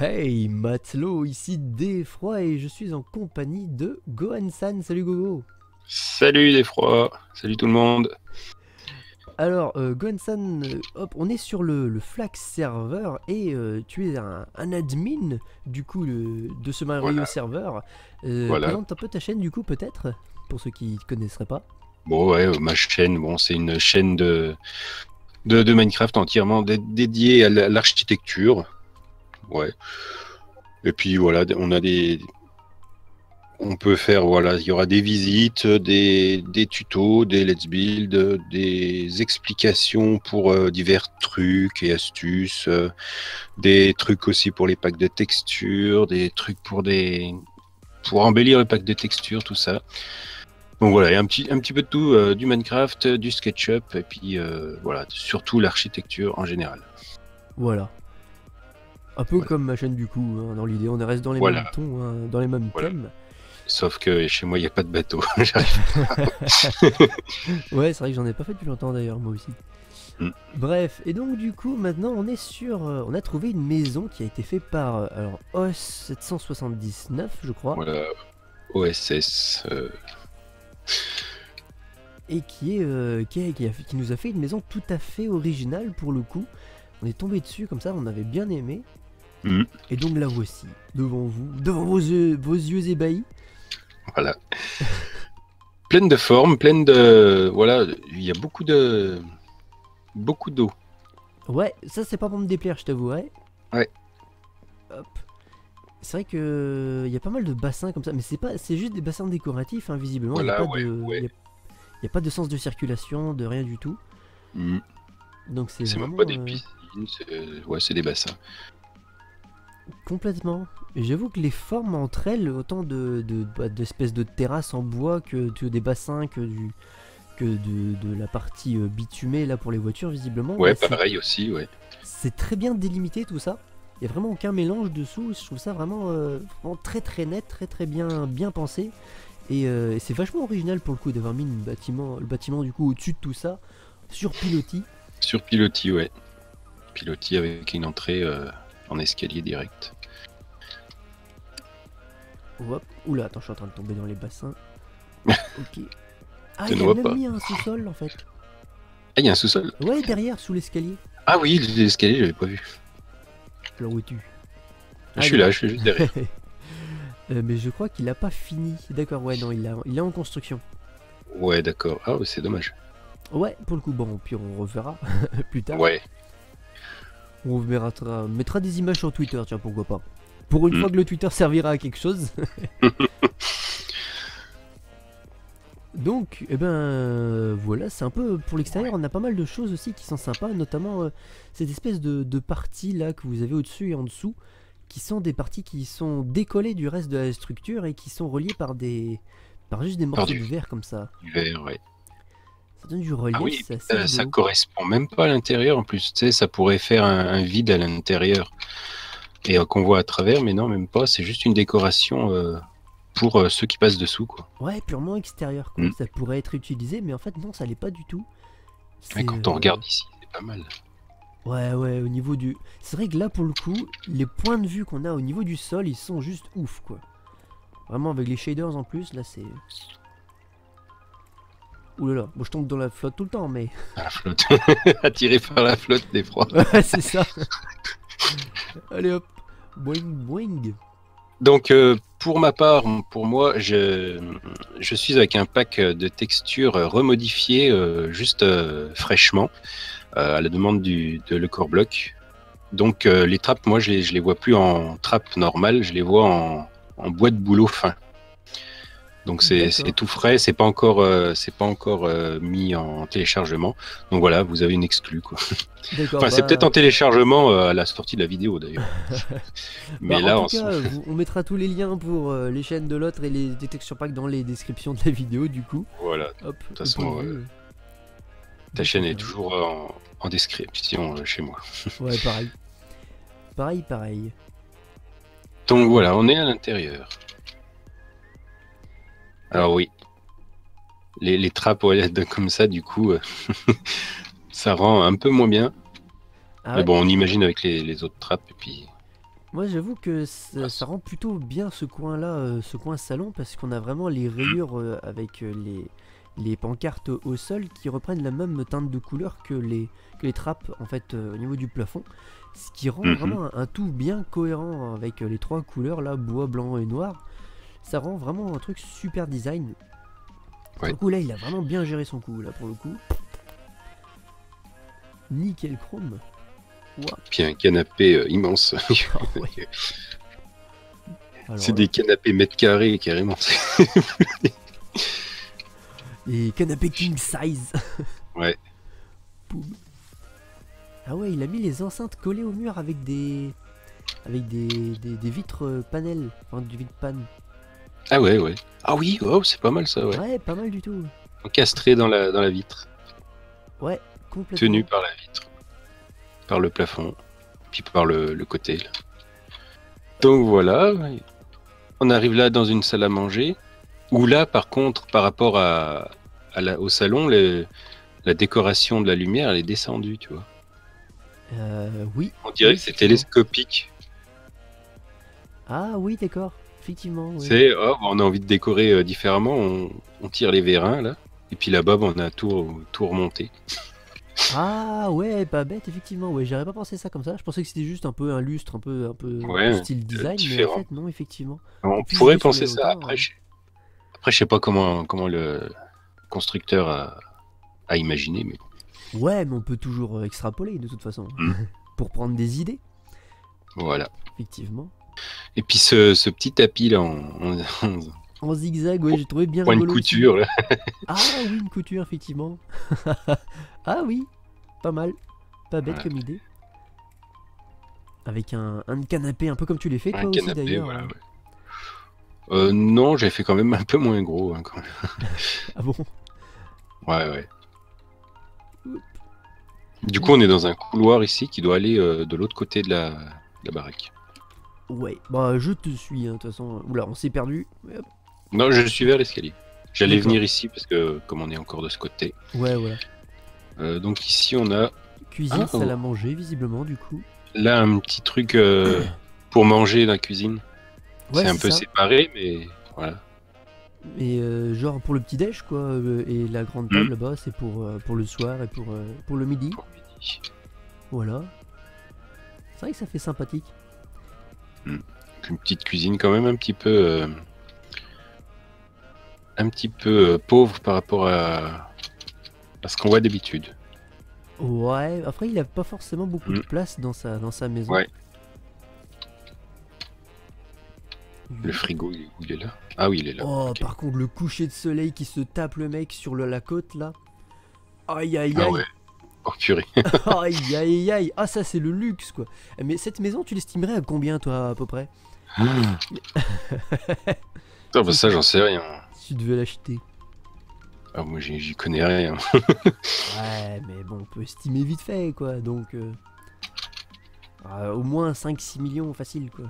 Hey Matelot, ici Defroi et je suis en compagnie de Gohan San. Salut Gogo. Salut Defroi, salut tout le monde. Alors Gohan San, hop, on est sur le Flax Server et tu es un admin du coup de ce merveilleux serveur. Présente un peu ta chaîne du coup peut-être, pour ceux qui ne connaisseraient pas. Bon ouais, ma chaîne, bon c'est une chaîne de Minecraft entièrement dédiée à l'architecture. Ouais. Et puis voilà, on a des... On peut faire, voilà, il y aura des visites, des tutos, des let's build, des explications pour divers trucs et astuces, des trucs aussi pour les packs de textures, des trucs pour des... pour embellir le pack de textures, tout ça. Donc voilà, il y a un petit peu de tout, du Minecraft, du SketchUp, et puis voilà, surtout l'architecture en général. Voilà. Un peu comme ma chaîne du coup, hein, dans l'idée, on reste dans les mêmes tons, hein, dans les mêmes thèmes. Sauf que chez moi, il n'y a pas de bateau. Ouais, c'est vrai que j'en ai pas fait depuis longtemps d'ailleurs, moi aussi. Mm. Bref, et donc du coup, maintenant, on est sur... on a trouvé une maison qui a été faite par alors OS779, je crois. Voilà, OSS... Et qui nous a fait une maison tout à fait originale pour le coup. On est tombé dessus comme ça, on avait bien aimé. Mmh. Et donc la voici, devant vous, devant vos yeux ébahis. Voilà. Pleine de formes, pleine de... Voilà, il y a beaucoup de... Beaucoup d'eau. Ouais, ça c'est pas pour me déplaire, je t'avouerai. Ouais. Hop. C'est vrai que il y a pas mal de bassins comme ça, mais c'est juste des bassins décoratifs, hein, visiblement. Voilà, il n'y a pas de sens de circulation, de rien du tout. Mmh. Donc c'est vraiment... même pas des piscines, ouais, c'est des bassins. Complètement. J'avoue que les formes entre elles, autant d'espèces de terrasses en bois que des bassins, que de la partie bitumée là pour les voitures visiblement. Ouais, bah, pareil aussi, ouais. C'est très bien délimité tout ça. Il n'y a vraiment aucun mélange dessous, je trouve ça vraiment, vraiment très net, très bien pensé. Et c'est vachement original pour le coup d'avoir mis le bâtiment du coup au-dessus de tout ça, sur pilotis. Sur pilotis, ouais. Pilotis avec une entrée en escalier direct. Hop. Oula, attends, je suis en train de tomber dans les bassins. Ok. Ah, il y a même mis un sous-sol en fait. Ah, il y a un sous-sol? Ouais, derrière, sous l'escalier. Ah oui, l'escalier, je l'avais pas vu. Alors où es-tu? Je suis là, je suis juste derrière. Mais je crois qu'il a pas fini. D'accord, ouais, non, il est en construction. Ouais, d'accord. Ah, c'est dommage. Ouais, pour le coup, bon, puis on reverra plus tard. Ouais. On mettra des images sur Twitter, tiens, pourquoi pas. Pour une fois que le Twitter servira à quelque chose. Donc, eh ben, voilà, c'est un peu pour l'extérieur. On a pas mal de choses aussi qui sont sympas, notamment cette espèce de partie là que vous avez au-dessus et en dessous, qui sont des parties qui sont décollées du reste de la structure et qui sont reliées par juste des morceaux de verre comme ça. Du verre, ouais. Ça donne du relief, ah oui, ça correspond même pas à l'intérieur en plus, tu sais, ça pourrait faire un vide à l'intérieur et qu'on voit à travers, mais non, même pas, c'est juste une décoration pour ceux qui passent dessous, quoi. Ouais, purement extérieur, quoi. Ça pourrait être utilisé, mais en fait, non, ça l'est pas du tout. Mais quand on regarde ici, c'est pas mal. Ouais, ouais, au niveau du... C'est vrai que là, pour le coup, les points de vue qu'on a au niveau du sol, ils sont juste ouf, quoi. Vraiment, avec les shaders en plus, là, c'est... Oulala, bon, je tombe dans la flotte tout le temps, mais... La flotte. Attiré par la flotte des froids. Ouais, c'est ça. Allez hop, boing boing. Donc, pour ma part, pour moi, je suis avec un pack de textures remodifiées, juste fraîchement, à la demande de Le Corbloc. Donc, les trappes, moi, je les vois plus en trappe normale, je les vois en bois de boulot fin. Donc c'est tout frais, c'est pas encore, mis en téléchargement. Donc voilà, vous avez une exclue, quoi. Enfin, bah... c'est peut-être en téléchargement à la sortie de la vidéo d'ailleurs. Mais bah, là, en tout cas, on mettra tous les liens pour les chaînes de l'autre et les texture pack dans les descriptions de la vidéo, du coup. Voilà. Hop, de toute façon, ta chaîne est toujours en description chez moi. Ouais, pareil. Pareil. Donc voilà, on est à l'intérieur. Alors oui, les trappes OLED comme ça, du coup, ça rend un peu moins bien. Ah ouais. Mais bon, on imagine avec les autres trappes, et puis Moi j'avoue que ça rend plutôt bien ce coin là, ce coin salon, parce qu'on a vraiment les rayures avec les pancartes au sol qui reprennent la même teinte de couleur que les trappes en fait au niveau du plafond, ce qui rend vraiment un tout bien cohérent avec les trois couleurs là, bois, blanc et noir. Ça rend vraiment un truc super design. Pour le coup là il a vraiment bien géré son coup là, pour le coup. Nickel chrome. Wow. Puis un canapé immense. Oh, ouais. C'est des canapés mètre carré carrément. Et canapé king size. Ouais. Boum. Ah ouais, il a mis les enceintes collées au mur avec des vitres panel, enfin du vitre panne. Ah ouais, ouais. Ah oui, oh, c'est pas mal ça, ouais. Ouais, pas mal du tout. Encastré dans la vitre. Ouais, complètement. Tenu par la vitre. Par le plafond, puis par le côté. Là. Donc voilà, on arrive là dans une salle à manger, où là par contre, par rapport au salon, la décoration de la lumière, elle est descendue, tu vois. Oui. On dirait que c'est télescopique. Ah oui, d'accord, effectivement. Oui. C'est, oh, on a envie de décorer différemment, on tire les vérins, là, et puis là-bas, on a tout remonté. Ah ouais, pas bête effectivement, ouais, j'aurais pas pensé ça comme ça, je pensais que c'était juste un peu un lustre, un peu ouais, style design, différent. Mais en fait non, effectivement. On pourrait penser ça, hauteurs, après, ouais. Je sais pas comment le constructeur a imaginé, mais... Ouais, mais on peut toujours extrapoler de toute façon, pour prendre des idées. Voilà. Effectivement. Et puis ce petit tapis là, en zigzag, ouais, j'ai trouvé bien rigolo. Une couture, là. Ah oui, une couture, effectivement. Ah oui, pas mal. Pas bête comme idée. Avec un canapé, un peu comme tu l'as fait, toi aussi, d'ailleurs. Voilà, ouais. Non, j'ai fait quand même un peu moins gros. Hein, quand même. Ah bon? Ouais, ouais. Oups. Du coup, on est dans un couloir ici qui doit aller de l'autre côté de la baraque. Ouais, bah je te suis, de toute façon. Oula, on s'est perdu. Hop. Non, je suis vers l'escalier. J'allais venir ici parce que, comme on est encore de ce côté. Ouais, ouais. Donc ici, on a... Cuisine, salle à manger, visiblement, du coup. Là, un petit truc pour manger dans la cuisine. Ouais, c'est un peu séparé, mais voilà. Et genre pour le petit-déj, quoi. Et la grande table là-bas, c'est pour le soir et pour le midi. Pour le midi. Voilà. C'est vrai que ça fait sympathique. Une petite cuisine quand même un petit peu pauvre par rapport à ce qu'on voit d'habitude. Ouais, après il a pas forcément beaucoup de place dans sa maison. Ouais. Le frigo, il est là. Ah oui, il est là. Oh, okay. Par contre, le coucher de soleil qui se tape le mec sur la côte là. Aïe aïe aïe. Ah ouais. Oh purée. Aïe aïe aïe. Ah ça c'est le luxe quoi. Mais cette maison tu l'estimerais à combien toi à peu près? Putain, bah ça j'en sais rien. Tu devais l'acheter. Ah moi j'y connais rien. Ouais mais bon on peut estimer vite fait quoi, donc au moins 5-6 millions facile quoi.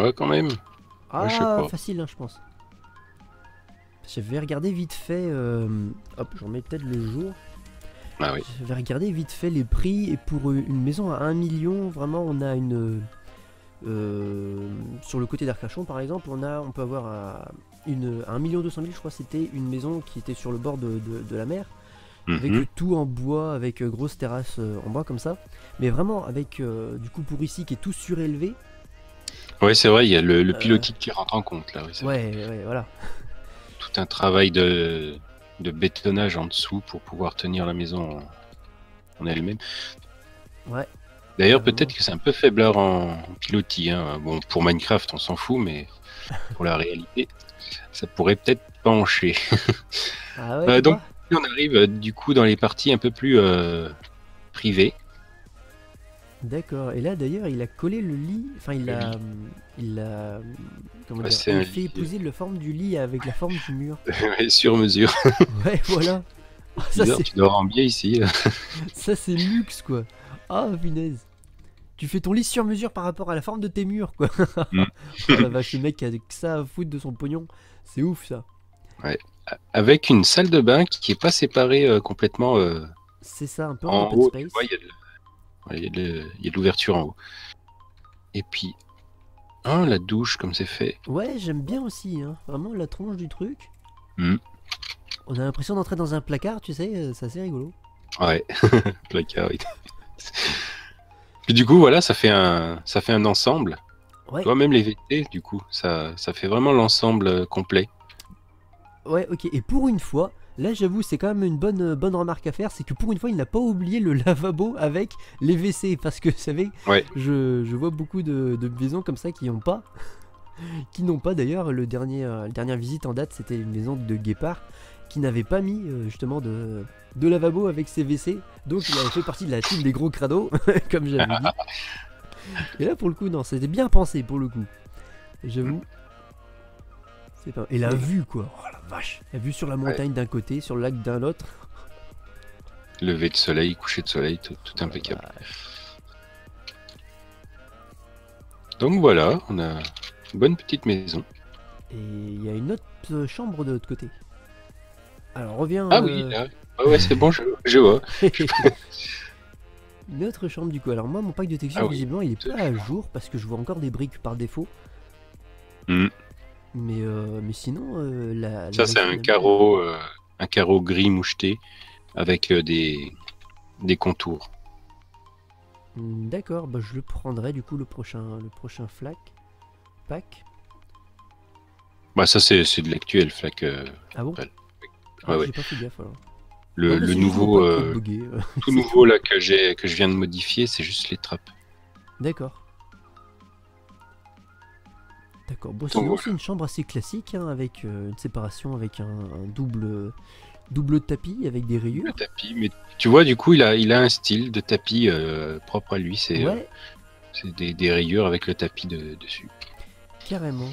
Ouais quand même. Ah ouais, je sais pas. Facile hein, je pense. J'avais regardé vite fait hop j'en mets peut-être le jour. Ah oui. Je vais regarder vite fait les prix, et pour une maison à 1 million, vraiment on a une... sur le côté d'Arcachon par exemple, on peut avoir à 1 200 000, je crois c'était une maison qui était sur le bord de la mer, avec tout en bois, avec grosse terrasse en bois comme ça, mais vraiment avec du coup pour ici qui est tout surélevé. Ouais c'est vrai, il y a le pilotis qui rentre en compte là. Oui, ouais, ouais, voilà. Tout un travail de bétonnage en dessous pour pouvoir tenir la maison en elle-même. Ouais. D'ailleurs, peut-être que c'est un peu faiblard en pilotis. Hein. Bon, pour Minecraft, on s'en fout, mais pour la réalité, ça pourrait peut-être pencher. Ah ouais, donc, on arrive du coup dans les parties un peu plus privées. D'accord. Et là, d'ailleurs, il a collé le lit. Enfin, il a comment dire, il fait épouser la forme du lit avec la forme du mur. Ouais, sur mesure. Ouais, voilà. Oh, ça, bizarre, tu dors en biais ici. Là. Ça, c'est luxe, quoi. Ah, oh, punaise. Tu fais ton lit sur mesure par rapport à la forme de tes murs, quoi. Oh, la vache, le mec a que ça à foutre de son pognon. C'est ouf, ça. Ouais. Avec une salle de bain qui est pas séparée complètement. C'est ça, un peu en open space. Ouais, il y a de l'ouverture en haut. Et puis, hein, la douche comme c'est fait. Ouais, j'aime bien aussi, hein. Vraiment la tronche du truc. Mmh. On a l'impression d'entrer dans un placard, tu sais, c'est assez rigolo. Ouais, placard, oui. Puis du coup, voilà, ça fait un ensemble. Ouais. Toi, même les VT, du coup, ça fait vraiment l'ensemble complet. Ouais, ok, et pour une fois, là j'avoue, c'est quand même une bonne remarque à faire, c'est que pour une fois, il n'a pas oublié le lavabo avec les WC, parce que, vous savez, ouais. je vois beaucoup de maisons comme ça qui n'ont pas, d'ailleurs, la dernière visite en date, c'était une maison de guépard, qui n'avait pas mis justement de lavabo avec ses WC, donc il avait fait partie de la team des gros crados, comme j'avais dit. Et là, pour le coup, non, c'était bien pensé, pour le coup, j'avoue. Pas... Et la vue, quoi, oh la vache, la vue sur la montagne ouais. d'un côté, sur le lac d'un autre. Lever de soleil, coucher de soleil, tout oh impeccable. Donc voilà, on a une bonne petite maison. Et il y a une autre chambre de l'autre côté. Alors reviens... Ah oui, là. Ah ouais, c'est bon, je vois. Une autre chambre du coup. Alors moi, mon pack de texture, ah visiblement, oui. il est pas à jour, parce que je vois encore des briques par défaut. Mm. Mais sinon, ça c'est un carreau gris moucheté avec des contours. D'accord, bah je le prendrai du coup le prochain flac pack. Bah ça c'est de l'actuel flac. Ah bon? Ouais, ah, ouais. J'ai pas fait gaffe alors. Le nouveau, tout nouveau là que je viens de modifier, c'est juste les trappes. D'accord. D'accord, bon, sinon c'est une chambre assez classique, hein, avec une séparation avec un double tapis avec des rayures. Le tapis, mais tu vois, du coup, il a un style de tapis propre à lui, c'est ouais. Des rayures avec le tapis dessus. Carrément.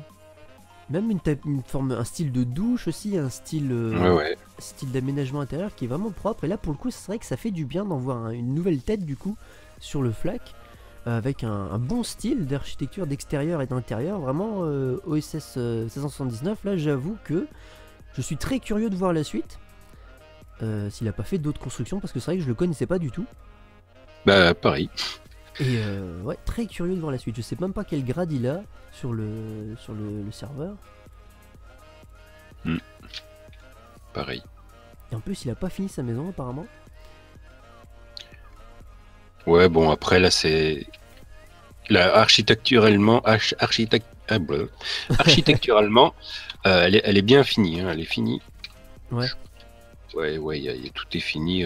Même une forme, un style de douche aussi, un style, style d'aménagement intérieur qui est vraiment propre. Et là, pour le coup, c'est vrai que ça fait du bien d'en voir une nouvelle tête, du coup, sur le flac. Avec un bon style d'architecture d'extérieur et d'intérieur, vraiment OSS 779, là j'avoue que je suis très curieux de voir la suite, s'il n'a pas fait d'autres constructions, parce que c'est vrai que je le connaissais pas du tout. Bah pareil. Et ouais, très curieux de voir la suite, je sais même pas quel grade il a sur le serveur. Mmh. Pareil. Et en plus il a pas fini sa maison apparemment. Ouais, bon, après, là, c'est... Là, architecturellement, architecturalement, elle est bien finie, hein, elle est finie. Ouais. Ouais, ouais, tout est fini.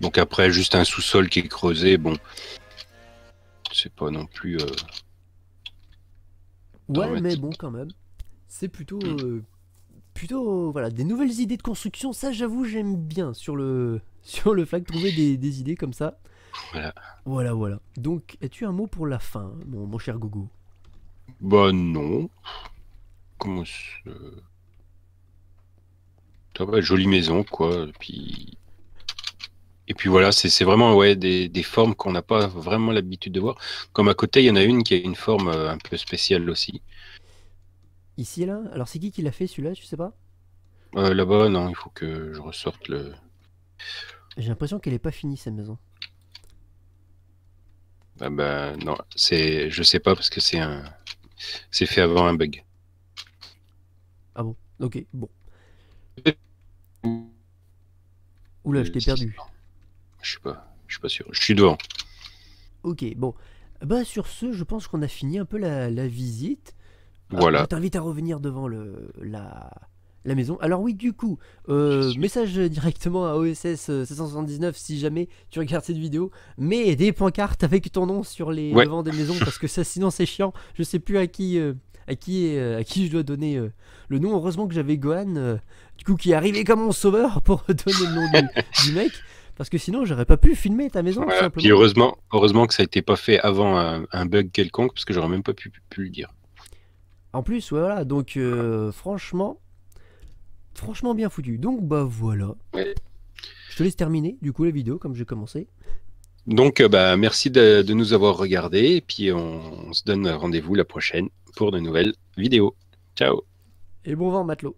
Donc après, juste un sous-sol qui est creusé, bon, c'est pas non plus... Ouais, mais bon, quand même. C'est plutôt... plutôt, voilà, des nouvelles idées de construction, ça, j'avoue, j'aime bien sur le flag, trouver des idées comme ça. Voilà. Voilà, voilà. Donc, as-tu un mot pour la fin, mon cher Gogo? Bah non. Comment ça... Jolie maison, quoi. Et puis voilà, c'est vraiment ouais, des formes qu'on n'a pas vraiment l'habitude de voir. Comme à côté, il y en a une qui a une forme un peu spéciale aussi. Ici, là? Alors, c'est qui l'a fait, celui-là? Je sais pas. Là-bas, non. Il faut que je ressorte le... J'ai l'impression qu'elle n'est pas finie, cette maison. Ah bah non, je sais pas parce que c'est fait avant un bug. Ah bon, ok, bon. Oula, je t'ai perdu. Je suis pas sûr, je suis devant. Ok, bon. Bah sur ce, je pense qu'on a fini un peu la visite. Voilà. Je t'invite à revenir devant la maison. Alors oui, du coup, message directement à OSS 779 si jamais tu regardes cette vidéo, mais des pancartes avec ton nom sur les devants des maisons, parce que ça sinon c'est chiant, je sais plus à qui je dois donner le nom. Heureusement que j'avais Gohan du coup qui est arrivé comme mon sauveur pour donner le nom du mec, parce que sinon j'aurais pas pu filmer ta maison, voilà, tout simplement. Puis heureusement que ça a été pas fait avant un bug quelconque, parce que j'aurais même pas pu le dire. En plus, ouais, voilà, donc franchement bien foutu. Donc bah voilà. Ouais. Je te laisse terminer du coup la vidéo comme j'ai commencé. Donc bah merci de nous avoir regardés, et puis on se donne rendez-vous la prochaine pour de nouvelles vidéos. Ciao. Et bon vent, Matelot.